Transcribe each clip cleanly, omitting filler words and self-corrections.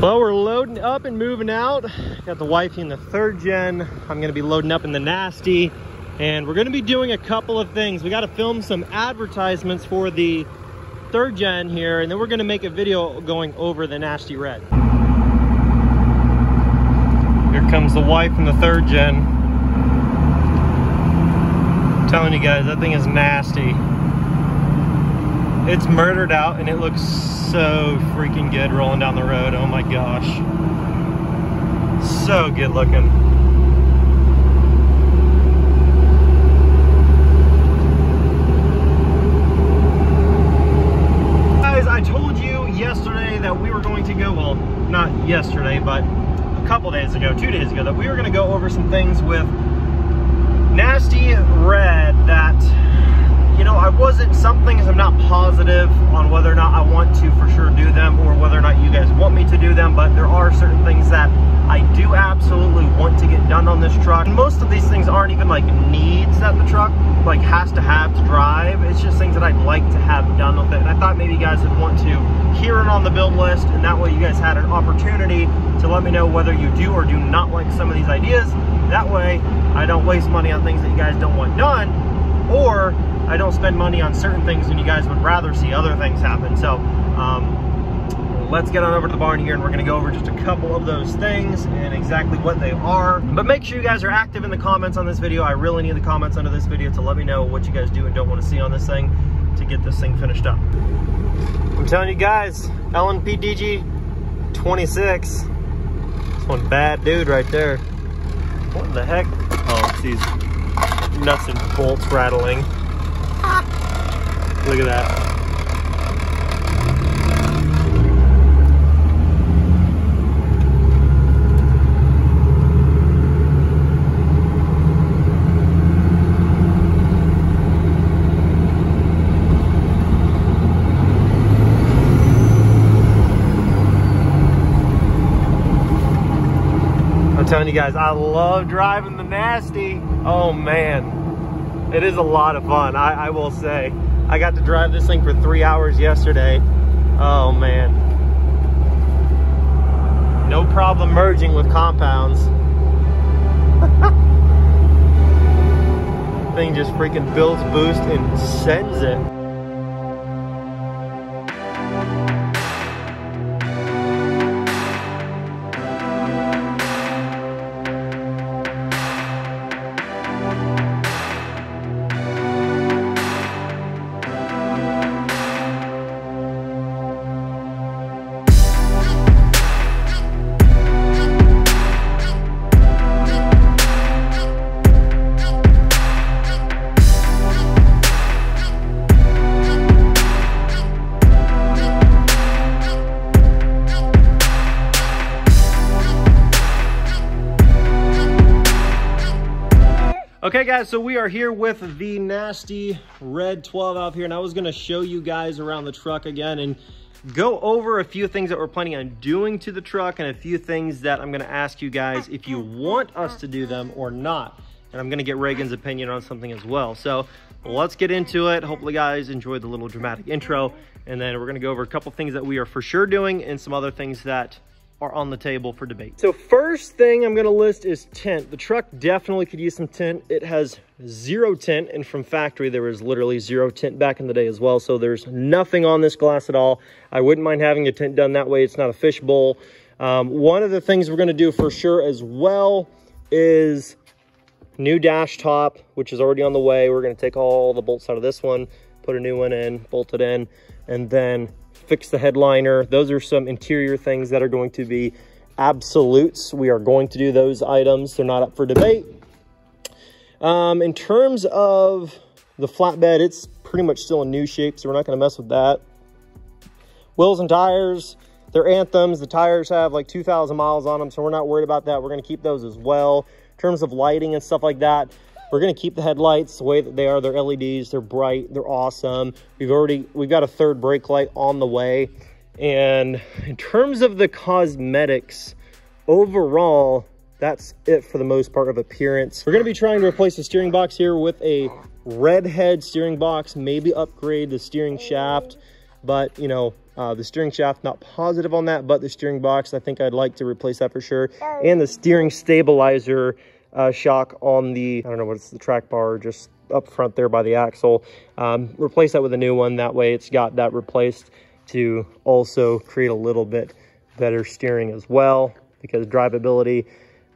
Well, we're loading up and moving out. Got the wifey in the third gen. I'm going to be loading up in the Nasty. And we're going to be doing a couple of things. We got to film some advertisements for the third gen here. And then we're going to make a video going over the Nasty Red. Here comes the wife in the third gen. I'm telling you guys, that thing is nasty. It's murdered out and it looks so freaking good rolling down the road. Oh my gosh. So good looking. Guys, I told you yesterday that we were going to go, well, not yesterday, but a couple days ago, 2 days ago, that we were going to go over some things with Nasty Red that... You know, some things I'm not positive on whether or not I want to for sure do them or whether or not you guys want me to do them, but there are certain things that I do absolutely want to get done on this truck. And most of these things aren't even like needs that the truck like has to have to drive. It's just things that I'd like to have done with it. And I thought maybe you guys would want to hear it on the build list, and that way you guys had an opportunity to let me know whether you do or do not like some of these ideas. That way I don't waste money on things that you guys don't want done, or I don't spend money on certain things and you guys would rather see other things happen. So let's get on over to the barn here, and we're gonna go over just a couple of those things and exactly what they are. But make sure you guys are active in the comments on this video. I really need the comments under this video to let me know what you guys do and don't want to see on this thing to get this thing finished up. I'm telling you guys, LNPDG 26. This one bad dude right there. What the heck? Oh, it's these nuts and bolts rattling. Look at that. I'm telling you guys, I love driving the Nasty. Oh man, it is a lot of fun, I will say. I got to drive this thing for 3 hours yesterday. Oh man. No problem merging with compounds. Thing just freaking builds boost and sends it. Okay guys, so we are here with the Nasty Red 12 out here, and I was gonna show you guys around the truck again and go over a few things that we're planning on doing to the truck and a few things that I'm gonna ask you guys if you want us to do them or not. And I'm gonna get Reagan's opinion on something as well. So let's get into it. Hopefully guys enjoyed the little dramatic intro, and then we're gonna go over a couple things that we are for sure doing and some other things that are on the table for debate. So first thing I'm gonna list is tint. The truck definitely could use some tint. It has zero tint, and from factory there was literally zero tint back in the day as well, so there's nothing on this glass at all. I wouldn't mind having a tint done, that way it's not a fishbowl. One of the things we're gonna do for sure as well is new dash top, which is already on the way. We're gonna take all the bolts out of this one, put a new one in, bolt it in, and then fix the headliner. Those are some interior things that are going to be absolutes. We are going to do those items. They're not up for debate. In terms of the flatbed, it's pretty much still in new shape, so we're not going to mess with that. Wheels and tires, they're anthems. The tires have like 2,000 miles on them, so we're not worried about that. We're going to keep those as well. In terms of lighting and stuff like that, we're gonna keep the headlights the way that they are. They're LEDs, they're bright, they're awesome. We've got a third brake light on the way. And in terms of the cosmetics, overall, that's it for the most part of appearance. We're gonna be trying to replace the steering box here with a redhead steering box, maybe upgrade the steering shaft, but you know, The steering shaft, not positive on that, but the steering box, I think I'd like to replace that for sure. And the steering stabilizer shock on the, I don't know what it's, the track bar just up front there by the axle. Replace that with a new one. That way it's got that replaced to also create a little bit better steering as well, because drivability,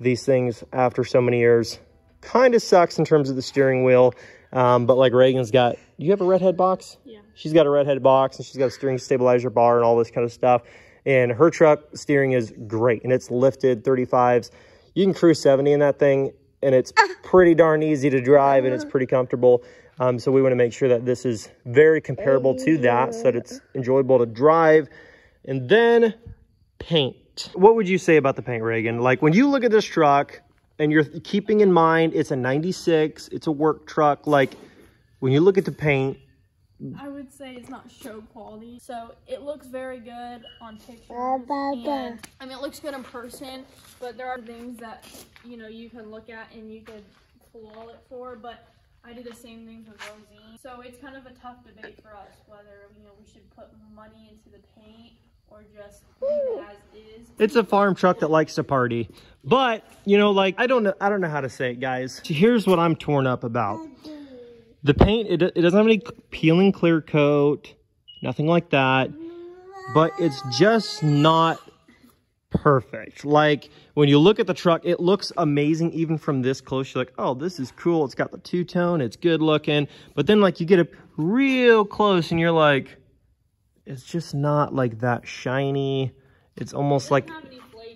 these things after so many years kind of sucks in terms of the steering wheel. But like Reagan's got, you have a redhead box? Yeah. She's got a redhead box and she's got a steering stabilizer bar and all this kind of stuff. And her truck steering is great. And it's lifted 35s. You can cruise 70 in that thing and it's pretty darn easy to drive and it's pretty comfortable. So we want to make sure that this is very comparable to that, so that it's enjoyable to drive. And then paint. What would you say about the paint, Reagan? Like when you look at this truck, and you're keeping in mind, it's a 96, it's a work truck. Like, when you look at the paint, I would say it's not show quality. So, it looks very good on pictures. And, I mean, it looks good in person, but there are things that, you know, you can look at and you could flaw it for. But I do the same things with Rosie. So, it's kind of a tough debate for us whether, you know, we should put money into the paint or just leave it as is. It's a farm truck that likes to party. But, you know, like, I don't know how to say it, guys. Here's what I'm torn up about. The paint, it doesn't have any peeling clear coat, nothing like that. But it's just not perfect. Like, when you look at the truck, it looks amazing even from this close. You're like, oh, this is cool. It's got the two-tone. It's good looking. But then, like, you get up real close and you're like, it's just not like that shiny. It's almost like,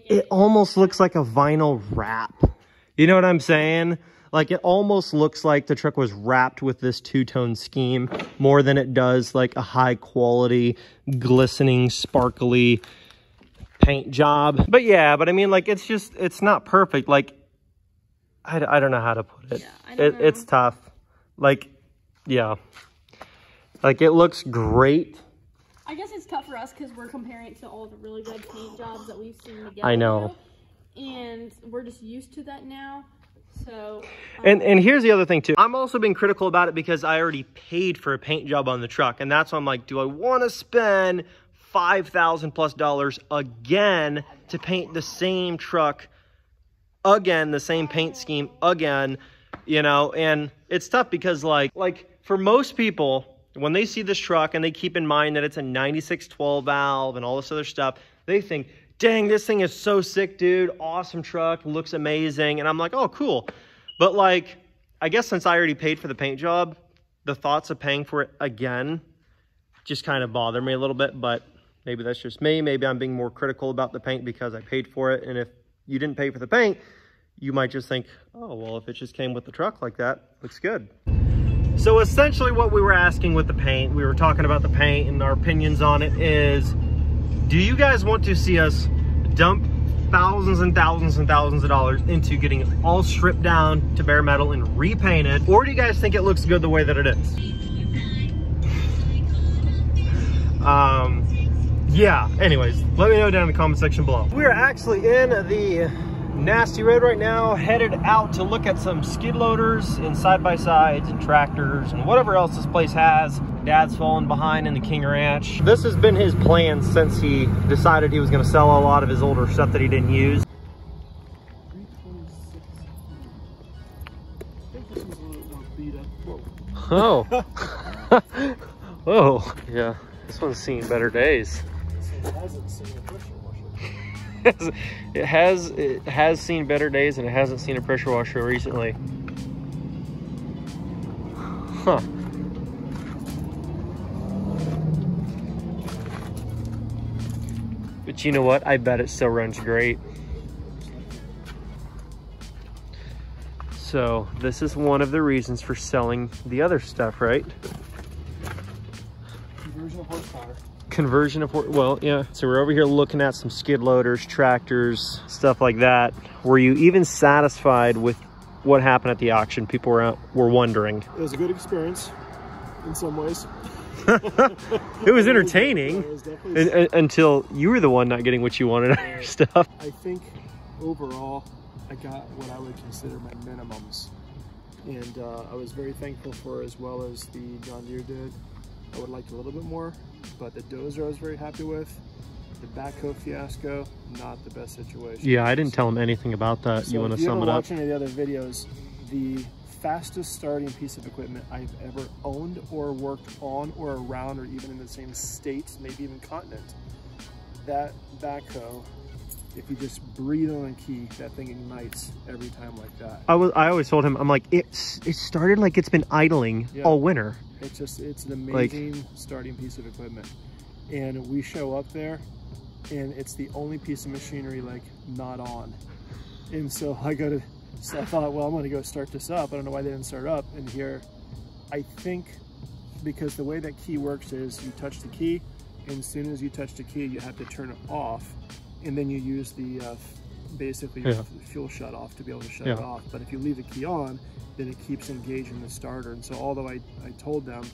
it almost looks like a vinyl wrap. You know what I'm saying? Like, it almost looks like the truck was wrapped with this two-tone scheme more than it does like a high quality, glistening, sparkly paint job. But yeah, but I mean, like, it's just, it's not perfect. Like, I don't know how to put it. Yeah, it's tough. Like, yeah. Like, it looks great. I guess it's tough for us because we're comparing it to all the really good paint jobs that we've seen together. I know. And we're just used to that now. So. And here's the other thing too. I'm also being critical about it because I already paid for a paint job on the truck. And that's why I'm like, do I want to spend $5,000+ again to paint the same truck again, the same paint scheme again, you know? And it's tough because like for most people, when they see this truck and they keep in mind that it's a 96 12 valve and all this other stuff, they think, dang, this thing is so sick, dude. Awesome truck. Looks amazing. And I'm like, oh, cool. But like, I guess since I already paid for the paint job, the thoughts of paying for it again just kind of bother me a little bit. But maybe that's just me. Maybe I'm being more critical about the paint because I paid for it. And if you didn't pay for the paint, you might just think, oh, well, if it just came with the truck like that, looks good. So essentially what we were asking with the paint, we were talking about the paint and our opinions on it is, do you guys want to see us dump thousands and thousands and thousands of dollars into getting it all stripped down to bare metal and repainted? Or do you guys think it looks good the way that it is? Yeah, anyways, let me know down in the comment section below. We are actually in the Nasty Red right now, headed out to look at some skid loaders and side-by-sides and tractors and whatever else this place has. Dad's fallen behind in the King Ranch. This has been his plan since he decided he was going to sell a lot of his older stuff that he didn't use. Oh. Whoa. Yeah, this one's seen better days. This one hasn't seen a pressure washer. It has seen better days and it hasn't seen a pressure washer recently. Huh. But you know what? I bet it still runs great. So this is one of the reasons for selling the other stuff, right? Conversion of horsepower. Well, yeah. So we're over here looking at some skid loaders, tractors, stuff like that. Were you even satisfied with what happened at the auction? People were wondering. It was a good experience in some ways. It was entertaining. It was definitely... until you were the one not getting what you wanted on your stuff. I think overall, I got what I would consider my minimums. And I was very thankful for, as well as the John Deere did. I would like a little bit more. but the dozer I was very happy with. The backhoe fiasco, not the best situation. Yeah, I didn't tell him anything about that. So you want to sum it up? If you haven't watched any of the other videos, the fastest starting piece of equipment I've ever owned or worked on or around or even in the same state, maybe even continent. That backhoe, if you just breathe on a key, that thing ignites every time like that. I always told him, I'm like, it started like it's been idling all winter. It's just, it's an amazing starting piece of equipment. And we show up there and it's the only piece of machinery like not on. And so I thought, well, I'm gonna go start this up. I don't know why they didn't start up in here. I think because the way that key works is you touch the key, and as soon as you touch the key, you have to turn it off. And then you use the, basically fuel shut off to be able to shut it off. But if you leave the key on, then it keeps engaging the starter. And so although I told them,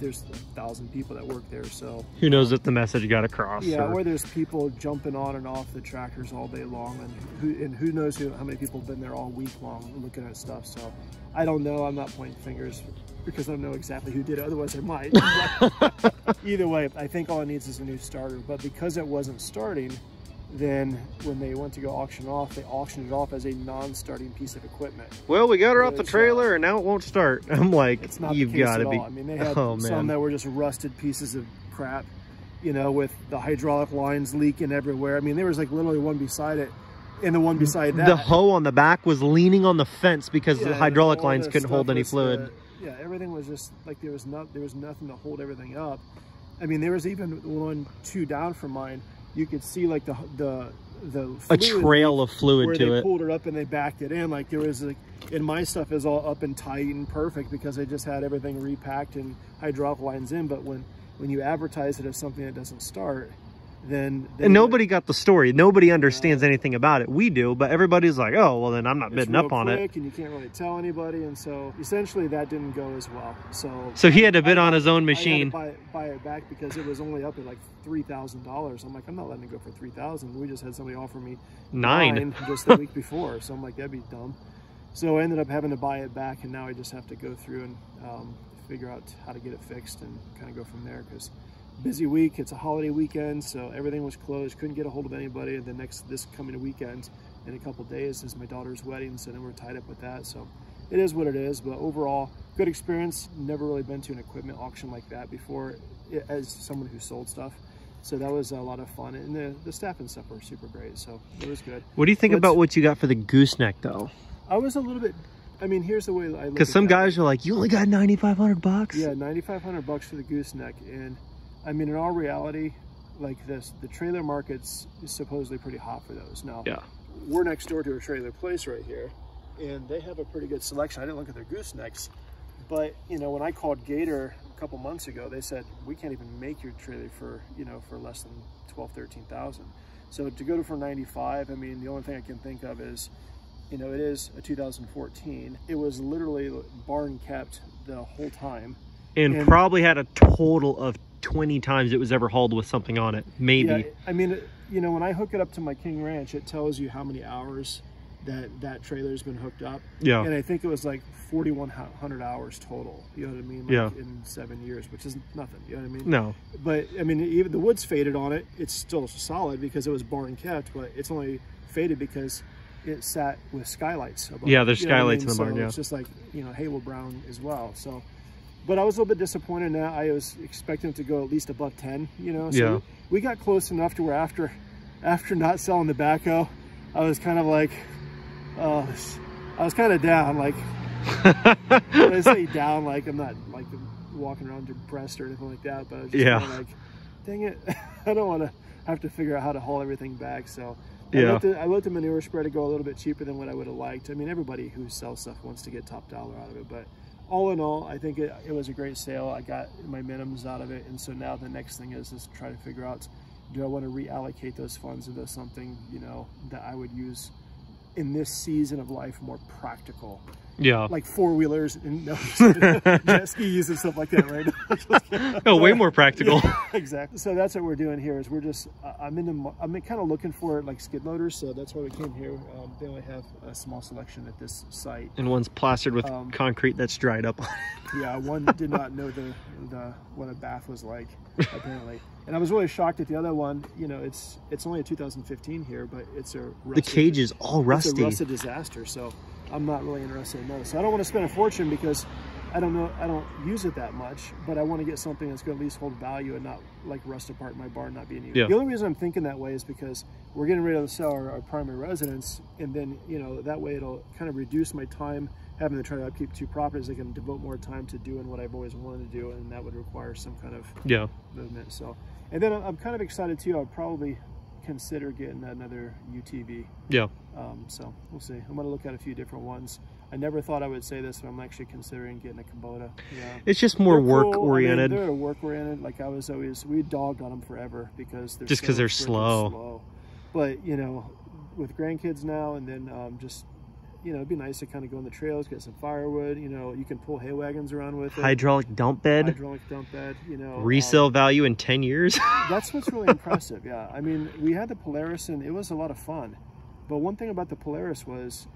there's 1,000 people that work there, so who knows if the message got across. Yeah, or there's people jumping on and off the tractors all day long, and who knows how many people have been there all week long looking at stuff. So I don't know. I'm not pointing fingers because I don't know exactly who did it. Otherwise, I might. Either way, I think all it needs is a new starter. But because it wasn't starting, then when they went to go auction off, they auctioned it off as a non-starting piece of equipment. Well, we got her off the trailer and now it won't start. I'm like, it's not you've got to be. I mean, they had some that were just rusted pieces of crap, you know, with the hydraulic lines leaking everywhere. I mean, there was like literally one beside it and the one beside that. The hoe on the back was leaning on the fence because the hydraulic lines couldn't hold any fluid. Yeah, everything was just like there was nothing to hold everything up. I mean, there was even one two down from mine. You could see like a trail of fluid to it. They pulled it up and they backed it in. Like there was like, and my stuff is all up and tight and perfect because I just had everything repacked and hydraulic lines in. But when you advertise it as something that doesn't start, then and nobody got the story. Nobody understands anything about it. We do, but everybody's like, oh, well then I'm not bidding up on it. And you can't really tell anybody. And so essentially that didn't go as well. So he had to bid on his own machine. I had to buy it back because it was only up at like $3,000. I'm like, I'm not letting it go for $3,000. We just had somebody offer me $9,000 just the week before. So I'm like, that'd be dumb. So I ended up having to buy it back. And now I just have to go through and figure out how to get it fixed and kind of go from there. Because busy week, it's a holiday weekend, so everything was closed, couldn't get a hold of anybody. And the next this coming weekend in a couple days is my daughter's wedding, so then we're tied up with that. So it is what it is, but overall good experience. Never really been to an equipment auction like that before as someone who sold stuff, so that was a lot of fun. And the staff and stuff were super great, so it was good. What do you think about what you got for the gooseneck though? I was a little bit, I mean, here's the way I look, because some guys are like, you only got 9,500 bucks. Yeah, 9,500 bucks for the gooseneck. And I mean, in all reality, like this, the trailer market's is supposedly pretty hot for those. Now, we're next door to a trailer place right here, and they have a pretty good selection. I didn't look at their goosenecks, but you know, when I called Gator a couple months ago, they said, we can't even make your trailer for, you know, for less than 12, 13,000. So to go to for 95, I mean, the only thing I can think of is, you know, it is a 2014. It was literally barn kept the whole time. And probably had a total of 20 times it was ever hauled with something on it, maybe. Yeah, I mean, you know, when I hook it up to my King Ranch, it tells you how many hours that trailer's been hooked up. Yeah. And I think it was like 4,100 hours total, you know what I mean? Like in 7 years, which is nothing, you know what I mean? No. But, I mean, even the wood's faded on it. It's still solid because it was barn kept, but it's only faded because it sat with skylights above. Yeah, there's skylights in the barn, yeah. It's just like, you know, Halo Brown as well, so... But I was a little bit disappointed in that. I was expecting it to go at least above 10, you know? So we got close enough to where after not selling the backhoe, I was kind of like, I was kind of down. Like, when I say down, like I'm not like walking around depressed or anything like that, but I was just kind of like, dang it, I don't want to have to figure out how to haul everything back. So I let the manure spreader go a little bit cheaper than what I would have liked. I mean, everybody who sells stuff wants to get top dollar out of it, but all in all, I think it was a great sale. I got my minimums out of it. And so now the next thing is just try to figure out, do I want to reallocate those funds into something, you know, that I would use in this season of life more practical. Yeah, like four-wheelers and jet skis and stuff like that, right? No, way more practical. Yeah, exactly. So that's what we're doing here is we're just I'm kind of looking for like skid loaders, so that's why we came here. They only have a small selection at this site, and one's plastered with concrete that's dried up. Yeah, one did not know what a bath was like apparently, and I was really shocked at the other one. You know, it's only a 2015 here, but it's a rusted, the cage is all rusty. It's a rusted disaster. So I'm not really interested in those. So I don't want to spend a fortune because I don't use it that much, but I want to get something that's going to at least hold value and not like rust apart in my barn, not be in use. Yeah. The only reason I'm thinking that way is because we're getting ready to sell our primary residence, and then, you know, that way it'll kind of reduce my time having to try to upkeep two properties. I can devote more time to doing what I've always wanted to do, and that would require some kind of movement. So, and then I'm kind of excited too. I'll probably consider getting another UTV. Yeah. So we'll see. I'm going to look at a few different ones. I never thought I would say this, but I'm actually considering getting a Kubota. Yeah. It's just more work-oriented. Cool. I mean, they're work-oriented. Like I was always, we dogged on them forever because they're just because they're slow. But you know, with grandkids now, and then just, you know, it'd be nice to kind of go on the trails, get some firewood. You know, you can pull hay wagons around with it. Hydraulic dump bed. Hydraulic dump bed, you know. Resale value in 10 years. That's what's really impressive, yeah. I mean, we had the Polaris, and it was a lot of fun. But one thing about the Polaris was,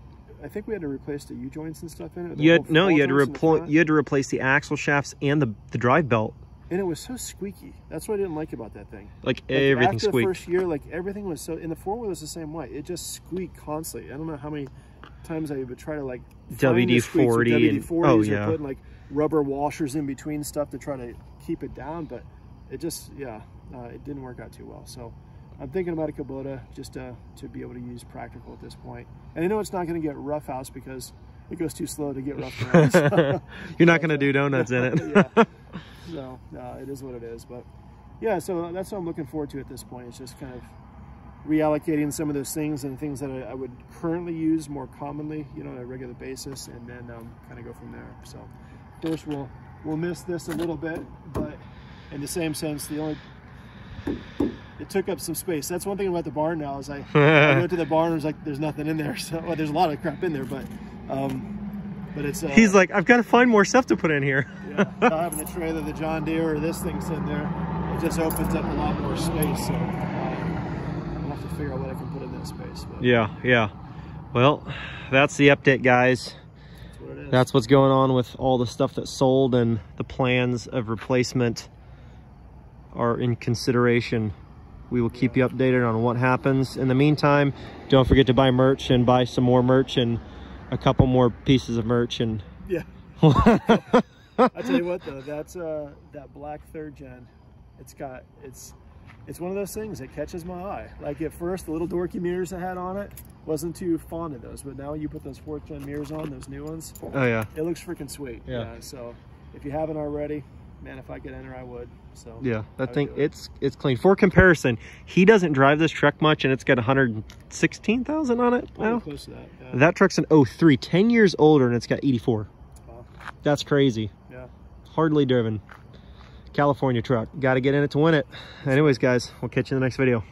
I think we had to replace the U-joints and stuff in it. You had to replace the axle shafts and the drive belt. And it was so squeaky. That's what I didn't like about that thing. Like everything after squeaked. The first year, like everything was so, and the four-wheel was the same way. It just squeaked constantly. I don't know how many times I would try to like WD-40 oh yeah, putting like rubber washers in between stuff to try to keep it down, but it just it didn't work out too well. So I'm thinking about a Kubota just to be able to use practical at this point. And I know it's not going to get rough house because it goes too slow to get rough around. So. You're not going to do donuts in it. Yeah. So it is what it is, but yeah, so that's what I'm looking forward to at this point. It's just kind of reallocating some of those things and things that I would currently use more commonly, you know, on a regular basis, and then kind of go from there. So of course we'll miss this a little bit, but in the same sense, it took up some space. That's one thing about the barn now is I went to the barn and was like, there's nothing in there. So well, there's a lot of crap in there, but it's he's like, I've got to find more stuff to put in here. Yeah, not having the trailer, the John Deere, or this thing's in there, it just opens up a lot more space. So figure out what I can put in that space. But. Yeah. Well, that's the update, guys. That's what it is. That's what's going on with all the stuff that sold, and the plans of replacement are in consideration. We will keep you updated on what happens. In the meantime, don't forget to buy merch, and buy some more merch, and a couple more pieces of merch. And yeah. I'll tell you what though, that's that black 3rd gen. It's one of those things that catches my eye. Like at first, the little dorky mirrors I had on it, wasn't too fond of those, but now you put those 4th gen mirrors on, those new ones. Oh yeah. It looks freaking sweet. Yeah. So if you haven't already, man, if I could enter, I would. So yeah, that thing, it's clean. For comparison, he doesn't drive this truck much, and it's got 116,000 on it now. Close to that. Yeah. That truck's an 03, 10 years older, and it's got 84. Wow. That's crazy. Yeah. Hardly driven. California truck. Got to get in it to win it. Anyways, guys, we'll catch you in the next video.